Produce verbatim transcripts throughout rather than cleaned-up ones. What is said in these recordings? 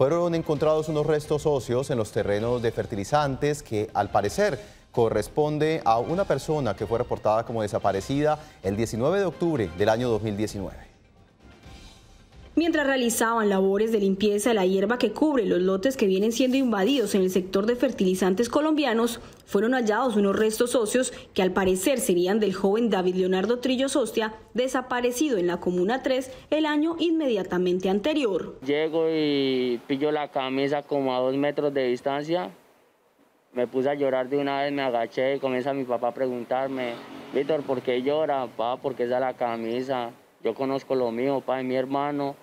fueron encontrados unos restos óseos en los terrenos de fertilizantes que, al parecer, corresponde a una persona que fue reportada como desaparecida el diecinueve de octubre del año dos mil diecinueve. Mientras realizaban labores de limpieza de la hierba que cubre los lotes que vienen siendo invadidos en el sector de fertilizantes colombianos, fueron hallados unos restos óseos que al parecer serían del joven David Leonardo Trillos Ostia, desaparecido en la Comuna tres el año inmediatamente anterior. Llego y pillo la camisa como a dos metros de distancia, me puse a llorar de una vez, me agaché y comienza mi papá a preguntarme: Víctor, ¿por qué llora? Pa, porque esa es la camisa, yo conozco lo mío, pa, es mi hermano.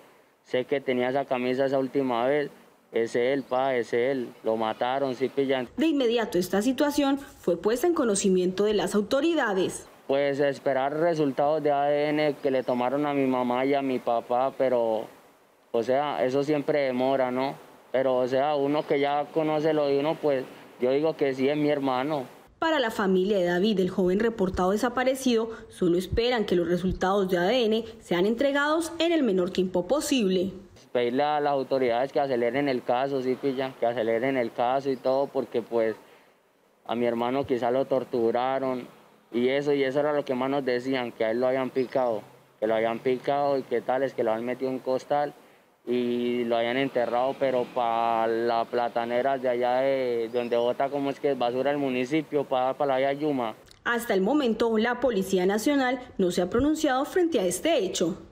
Sé que tenía esa camisa esa última vez, es él, pa, es él, lo mataron, sí pillan. De inmediato esta situación fue puesta en conocimiento de las autoridades. Pues esperar resultados de A D N que le tomaron a mi mamá y a mi papá, pero, o sea, eso siempre demora, ¿no? Pero, o sea, uno que ya conoce lo de uno, pues yo digo que sí es mi hermano. Para la familia de David, el joven reportado desaparecido, solo esperan que los resultados de A D N sean entregados en el menor tiempo posible. Pedirle a las autoridades que aceleren el caso, sí, pilla, que aceleren el caso y todo, porque pues a mi hermano quizá lo torturaron y eso, y eso era lo que más nos decían, que a él lo habían picado, que lo habían picado y que tal, es que lo habían metido en un costal y lo habían enterrado, pero para las plataneras de allá de donde bota, como es que basura el municipio, para, para la vía Yuma. Hasta el momento, la Policía Nacional no se ha pronunciado frente a este hecho.